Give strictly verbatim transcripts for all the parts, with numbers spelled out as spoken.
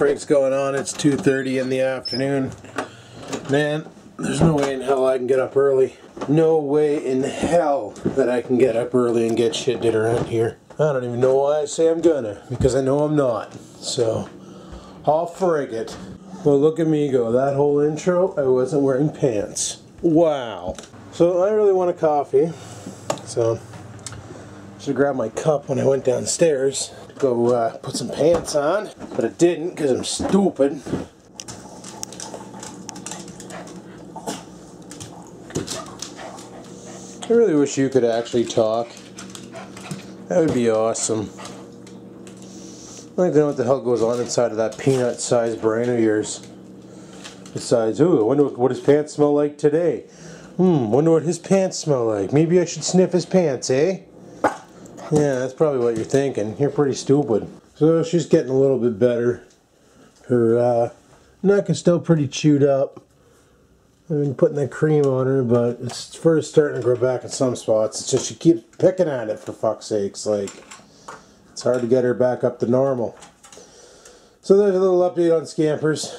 freight's going on. It's two thirty in the afternoon. Man, there's no way in hell I can get up early. No way in hell that I can get up early and get shit did around here. I don't even know why I say I'm gonna, because I know I'm not. So, I'll frig it. Well, look at me go. That whole intro, I wasn't wearing pants. Wow. So, I really want a coffee. So, I should grab my cup when I went downstairs to go uh, put some pants on. But I didn't, because I'm stupid. I really wish you could actually talk. That would be awesome. I'd like to know what the hell goes on inside of that peanut-sized brain of yours. Besides, ooh, I wonder what his pants smell like today. Hmm, wonder what his pants smell like. Maybe I should sniff his pants, eh? Yeah, that's probably what you're thinking. You're pretty stupid. So she's getting a little bit better. Her uh, neck is still pretty chewed up. I've been putting that cream on her, but it's first starting to grow back in some spots. It's just she keeps picking at it, for fuck's sakes. Like, it's hard to get her back up to normal. So there's a little update on Scampers.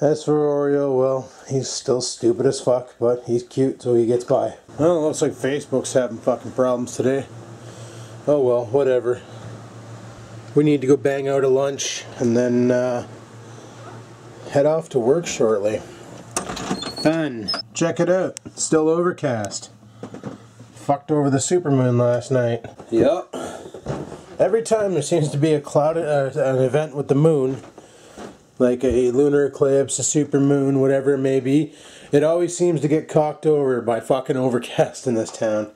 As for Oreo, well, he's still stupid as fuck, but he's cute, so he gets by. Well, it looks like Facebook's having fucking problems today. Oh well, whatever. We need to go bang out a lunch and then uh, head off to work shortly. Fun. Check it out. It's still overcast. Fucked over the supermoon last night. Yep. Every time there seems to be a cloud, uh, an event with the moon, like a lunar eclipse, a supermoon, whatever it may be, it always seems to get cocked over by fucking overcast in this town.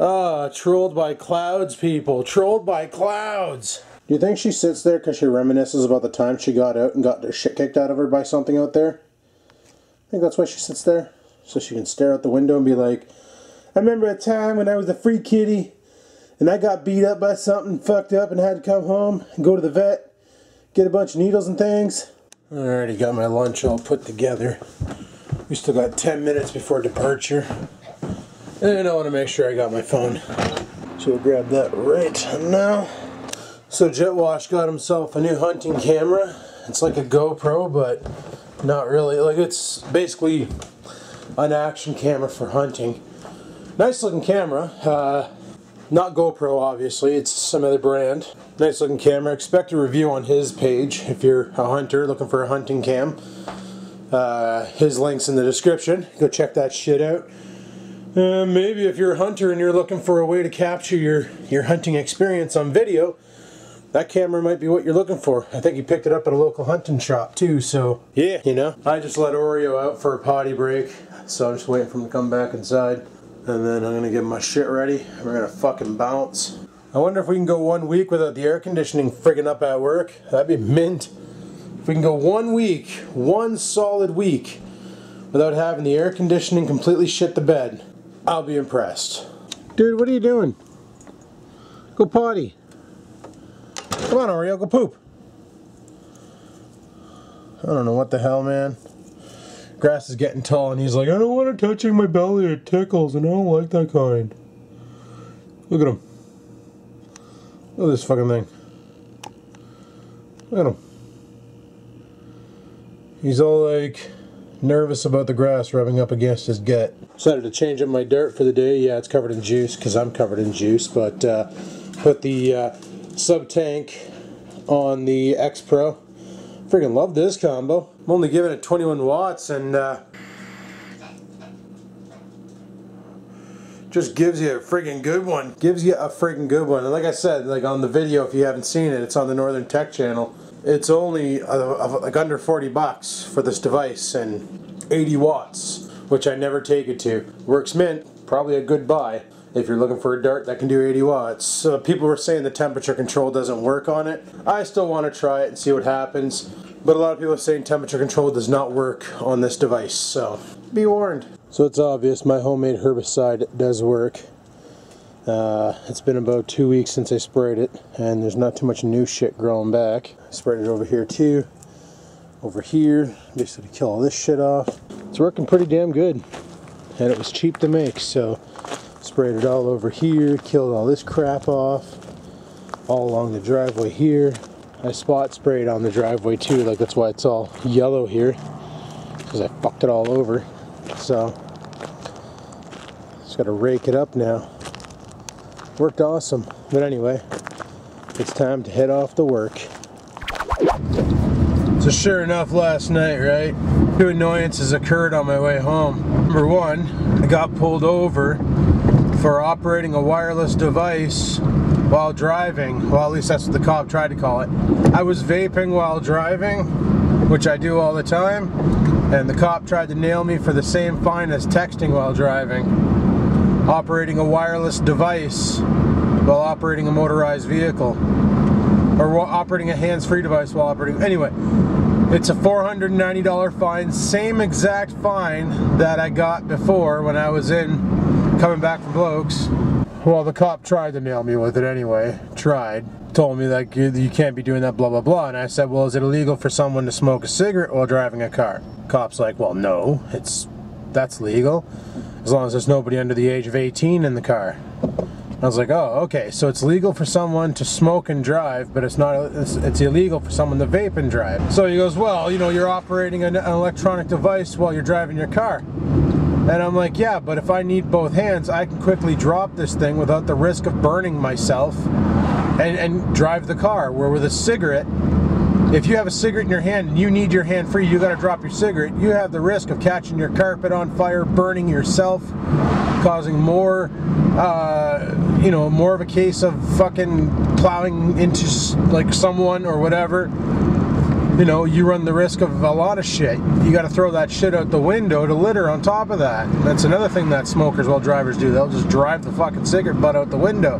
Ah, trolled by clouds, people. Trolled by clouds. Do you think she sits there because she reminisces about the time she got out and got the shit kicked out of her by something out there? I think that's why she sits there, so she can stare out the window and be like, I remember a time when I was a free kitty and I got beat up by something, fucked up, and had to come home and go to the vet, get a bunch of needles and things. I already got my lunch all put together. We still got ten minutes before departure. And I want to make sure I got my phone. So we'll grab that right now. So Jetwash got himself a new hunting camera. It's like a GoPro, but not really. Like, it's basically an action camera for hunting. Nice looking camera. Uh, not GoPro, obviously. It's some other brand. Nice looking camera. Expect a review on his page if you're a hunter looking for a hunting cam. Uh, his link's in the description. Go check that shit out. Uh, maybe if you're a hunter and you're looking for a way to capture your, your hunting experience on video, that camera might be what you're looking for. I think he picked it up at a local hunting shop too, so yeah, you know. I just let Oreo out for a potty break, so I'm just waiting for him to come back inside. And then I'm gonna get my shit ready. We're gonna fucking bounce. I wonder if we can go one week without the air conditioning friggin' up at work. That'd be mint. If we can go one week, one solid week, without having the air conditioning completely shit the bed, I'll be impressed. Dude, what are you doing? Go potty. Come on, Oreo, go poop. I don't know what the hell, man. Grass is getting tall, and he's like, I don't want to touch my belly, it tickles, and I don't like that kind. Look at him. Look at this fucking thing. Look at him. He's all like nervous about the grass rubbing up against his gut. Decided to change up my dirt for the day. Yeah, it's covered in juice, because I'm covered in juice, but uh, put the Uh, sub tank on the X-Pro. Freaking love this combo. I'm only giving it twenty-one watts and uh, just gives you a friggin' good one. Gives you a friggin' good one. And like I said, like on the video, if you haven't seen it, it's on the Northern Tech channel. It's only uh, like under forty bucks for this device and eighty watts, which I never take it to. Works mint. Probably a good buy. If you're looking for a dart that can do eighty watts. Uh, people were saying the temperature control doesn't work on it. I still want to try it and see what happens. But a lot of people are saying temperature control does not work on this device. So, be warned. So it's obvious my homemade herbicide does work. Uh, it's been about two weeks since I sprayed it. And there's not too much new shit growing back. I sprayed it over here too. Over here. Basically to kill all this shit off. It's working pretty damn good. And it was cheap to make, so sprayed it all over here, killed all this crap off, all along the driveway here. I spot sprayed on the driveway too, like that's why it's all yellow here, because I fucked it all over. So just gotta rake it up now. Worked awesome, but anyway, it's time to head off to work. So sure enough, last night, right, two annoyances occurred on my way home. Number one, I got pulled over for operating a wireless device while driving. Well, at least that's what the cop tried to call it. I was vaping while driving, which I do all the time, and the cop tried to nail me for the same fine as texting while driving. Operating a wireless device while operating a motorized vehicle. Or operating a hands-free device while operating. Anyway, it's a four hundred ninety dollar fine, same exact fine that I got before when I was in, coming back from Bloke's. Well, the cop tried to nail me with it anyway, tried. Told me like, you, you can't be doing that, blah, blah, blah. And I said, well, is it illegal for someone to smoke a cigarette while driving a car? Cop's like, well, no, it's, that's legal. As long as there's nobody under the age of eighteen in the car. I was like, oh, okay, so it's legal for someone to smoke and drive, but it's not, it's, it's illegal for someone to vape and drive. So he goes, well, you know, you're operating an, an electronic device while you're driving your car. And I'm like, yeah, but if I need both hands, I can quickly drop this thing without the risk of burning myself and, and drive the car. Where with a cigarette, if you have a cigarette in your hand and you need your hand free, you gotta drop your cigarette, you have the risk of catching your carpet on fire, burning yourself, causing more, uh, you know, more of a case of fucking plowing into like someone or whatever. You know, you run the risk of a lot of shit. You gotta throw that shit out the window to litter on top of that. That's another thing that smokers while drivers do. They'll just drive the fucking cigarette butt out the window.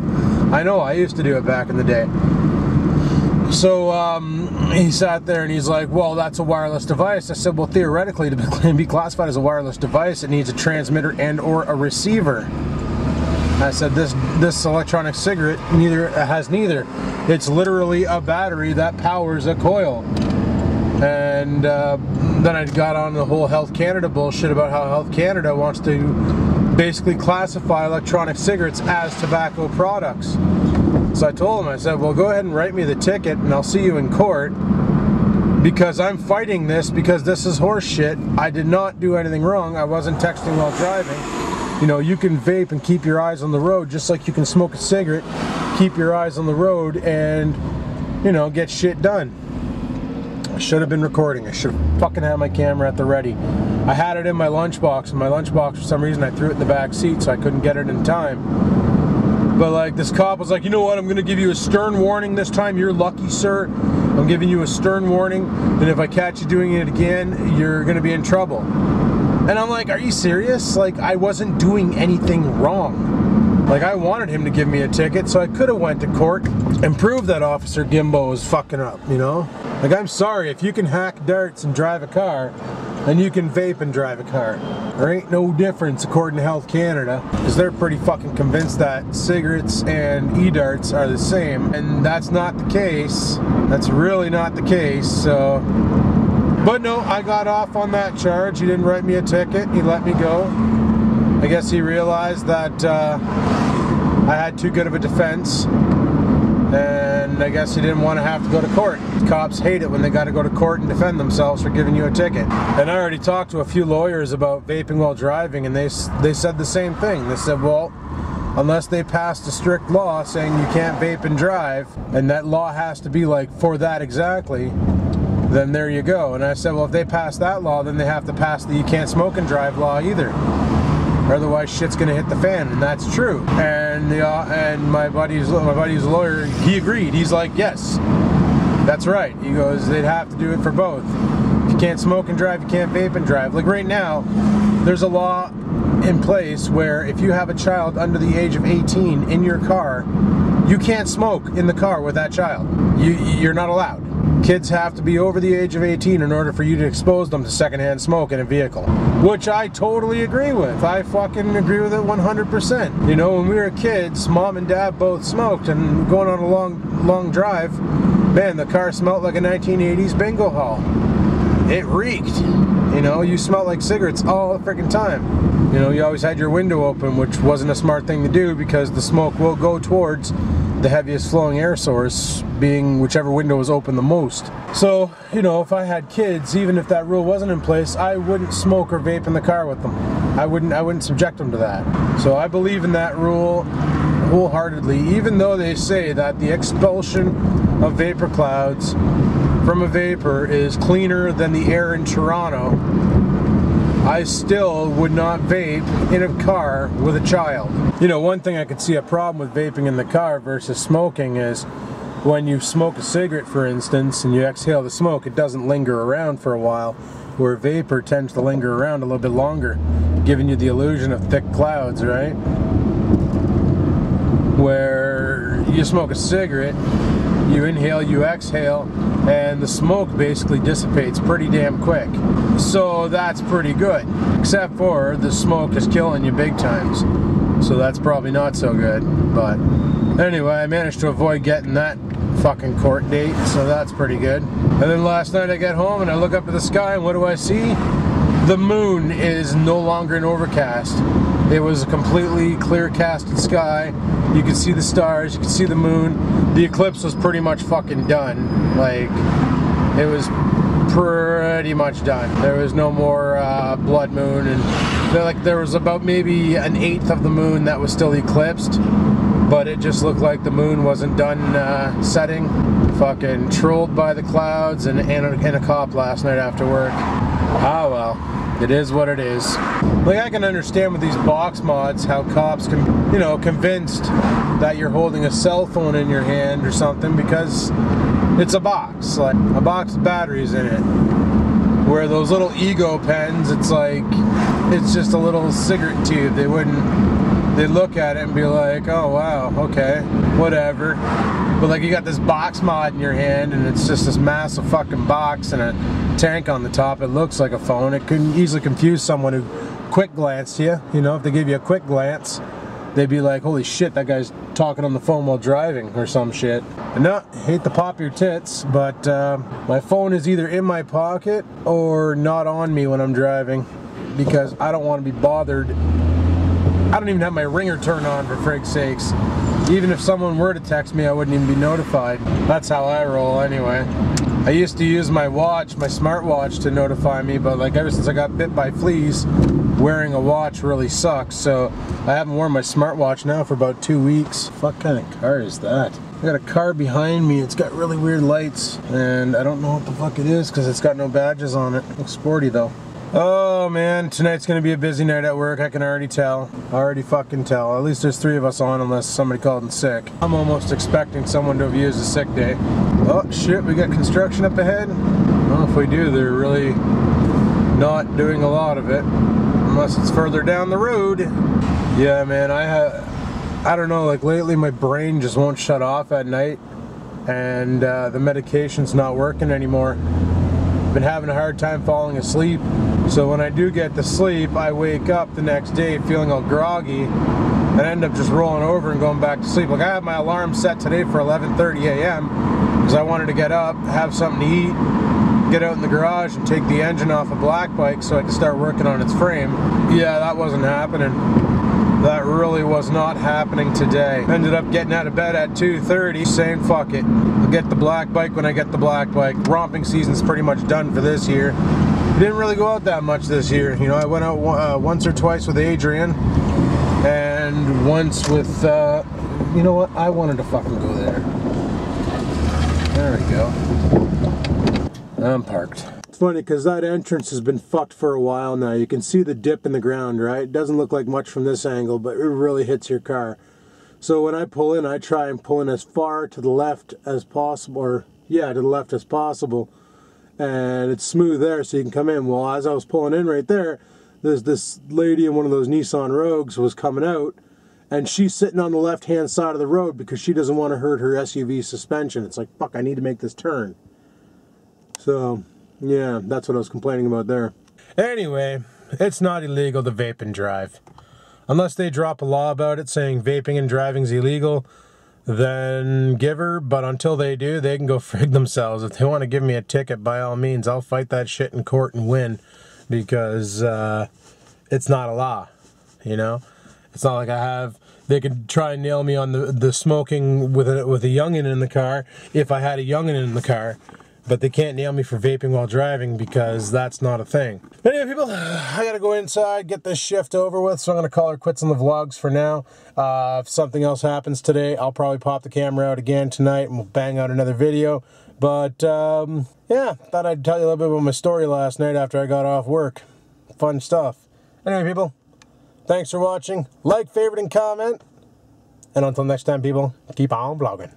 I know, I used to do it back in the day. So um, he sat there and he's like, well, that's a wireless device. I said, well, theoretically, to be classified as a wireless device, it needs a transmitter and or a receiver. I said, this this electronic cigarette neither has neither. It's literally a battery that powers a coil. And uh, then I got on the whole Health Canada bullshit about how Health Canada wants to basically classify electronic cigarettes as tobacco products. So I told him, I said, well, go ahead and write me the ticket and I'll see you in court, because I'm fighting this, because this is horse shit. I did not do anything wrong. I wasn't texting while driving. You know, you can vape and keep your eyes on the road just like you can smoke a cigarette, keep your eyes on the road and, you know, get shit done. I should have been recording. I should have fucking had my camera at the ready. I had it in my lunchbox, and my lunchbox, for some reason, I threw it in the back seat, so I couldn't get it in time. But like, this cop was like, you know what, I'm gonna give you a stern warning this time. You're lucky, sir. I'm giving you a stern warning, and if I catch you doing it again, you're gonna be in trouble. And I'm like, are you serious? Like, I wasn't doing anything wrong. Like, I wanted him to give me a ticket, so I could have went to court and proved that Officer Gimbo was fucking up, you know? Like, I'm sorry, if you can hack darts and drive a car, then you can vape and drive a car. There ain't no difference according to Health Canada, because they're pretty fucking convinced that cigarettes and e-darts are the same, and that's not the case. That's really not the case, so... But no, I got off on that charge. He didn't write me a ticket, he let me go. I guess he realized that uh, I had too good of a defense, and I guess he didn't want to have to go to court. Cops hate it when they got to go to court and defend themselves for giving you a ticket. And I already talked to a few lawyers about vaping while driving, and they, they said the same thing. They said, well, unless they passed a strict law saying you can't vape and drive, and that law has to be like for that exactly, then there you go. And I said, well, if they pass that law, then they have to pass the you can't smoke and drive law either. Otherwise, shit's gonna hit the fan, and that's true. And the uh, and my buddy's my buddy's lawyer, he agreed. He's like, yes, that's right. He goes, they'd have to do it for both. If you can't smoke and drive, you can't vape and drive. Like right now, there's a law in place where if you have a child under the age of eighteen in your car, you can't smoke in the car with that child. You you're not allowed. Kids have to be over the age of eighteen in order for you to expose them to secondhand smoke in a vehicle. Which I totally agree with. I fucking agree with it one hundred percent. You know, when we were kids, mom and dad both smoked, and going on a long, long drive, man, the car smelled like a nineteen eighties bingo hall. It reeked. You know, you smelled like cigarettes all the freaking time. You know, you always had your window open, which wasn't a smart thing to do because the smoke will go towards the heaviest flowing air source being whichever window was open the most. So, you know, if I had kids, even if that rule wasn't in place, I wouldn't smoke or vape in the car with them. I wouldn't, I wouldn't subject them to that. So I believe in that rule wholeheartedly, even though they say that the expulsion of vapor clouds from a vapor is cleaner than the air in Toronto. I still would not vape in a car with a child. You know, one thing I could see a problem with vaping in the car versus smoking is when you smoke a cigarette, for instance, and you exhale the smoke, it doesn't linger around for a while, where vapor tends to linger around a little bit longer, giving you the illusion of thick clouds, right? Where you smoke a cigarette, you inhale, you exhale, and the smoke basically dissipates pretty damn quick. So that's pretty good, except for the smoke is killing you big times. So that's probably not so good, but anyway, I managed to avoid getting that fucking court date, so that's pretty good. And then last night I get home and I look up at the sky, and what do I see? The moon is no longer an overcast. It was a completely clear casted sky. You could see the stars, you could see the moon. The eclipse was pretty much fucking done. Like, it was pretty much done. There was no more uh, blood moon, and like there was about maybe an eighth of the moon that was still eclipsed, but it just looked like the moon wasn't done uh, setting. Fucking trolled by the clouds and, and, a, and a cop last night after work. Ah well, it is what it is. Like, I can understand with these box mods how cops can, you know, convinced that you're holding a cell phone in your hand or something, because it's a box, like a box of batteries in it. Where those little ego pens, it's like, it's just a little cigarette tube. They wouldn't, they'd look at it and be like, oh wow, okay, whatever. But like, you got this box mod in your hand, and it's just this massive fucking box and a tank on the top. It looks like a phone. It could easily confuse someone who quick glanced you. You know, if they give you a quick glance, they'd be like, holy shit, that guy's talking on the phone while driving or some shit. And no, hate to pop your tits, but uh, my phone is either in my pocket or not on me when I'm driving, because I don't want to be bothered. I don't even have my ringer turned on, for frig's sakes. Even if someone were to text me, I wouldn't even be notified. That's how I roll anyway. I used to use my watch, my smartwatch, to notify me, but like, ever since I got bit by fleas, wearing a watch really sucks. So I haven't worn my smartwatch now for about two weeks. What kind of car is that? I got a car behind me. It's got really weird lights, and I don't know what the fuck it is because it's got no badges on it. Looks sporty though. Oh man, tonight's gonna be a busy night at work, I can already tell. I already fucking tell. At least there's three of us on, unless somebody called in sick. I'm almost expecting someone to have used a sick day. Oh shit, we got construction up ahead? Well, if we do, they're really not doing a lot of it. Unless it's further down the road. Yeah man, I have, I don't know, like lately my brain just won't shut off at night, and uh, the medication's not working anymore. I've been having a hard time falling asleep. So when I do get to sleep, I wake up the next day feeling all groggy and end up just rolling over and going back to sleep. Like, I have my alarm set today for eleven thirty a m because I wanted to get up, have something to eat, get out in the garage and take the engine off a black bike so I could start working on its frame. Yeah, that wasn't happening. That really was not happening today. Ended up getting out of bed at two thirty, saying fuck it. I'll get the black bike when I get the black bike. Romping season's pretty much done for this year. Didn't really go out that much this year. You know, I went out uh, once or twice with Adrian, and once with, uh, you know what, I wanted to fucking go there. There we go. I'm parked. It's funny, because that entrance has been fucked for a while now. You can see the dip in the ground, right? It doesn't look like much from this angle, but it really hits your car. So when I pull in, I try and pull in as far to the left as possible, or, yeah, to the left as possible. And it's smooth there, so you can come in. Well, as I was pulling in right there, there's this lady in one of those Nissan Rogues was coming out, and she's sitting on the left-hand side of the road because she doesn't want to hurt her S U V suspension. It's like, fuck, I need to make this turn. So, yeah, that's what I was complaining about there. Anyway, it's not illegal to vape and drive. Unless they drop a law about it saying vaping and driving is illegal, then give her, but until they do, they can go frig themselves. If they want to give me a ticket, by all means, I'll fight that shit in court and win, because uh, it's not a law, you know? It's not like I have They could try and nail me on the, the smoking with a, with a youngin' in the car, if I had a youngin' in the car. But they can't nail me for vaping while driving, because that's not a thing. Anyway, people, I gotta go inside, get this shift over with, so I'm gonna call her quits on the vlogs for now. Uh, if something else happens today, I'll probably pop the camera out again tonight and we'll bang out another video. But, um, yeah, thought I'd tell you a little bit about my story last night after I got off work. Fun stuff. Anyway, people, thanks for watching. Like, favorite, and comment. And until next time, people, keep on blogging.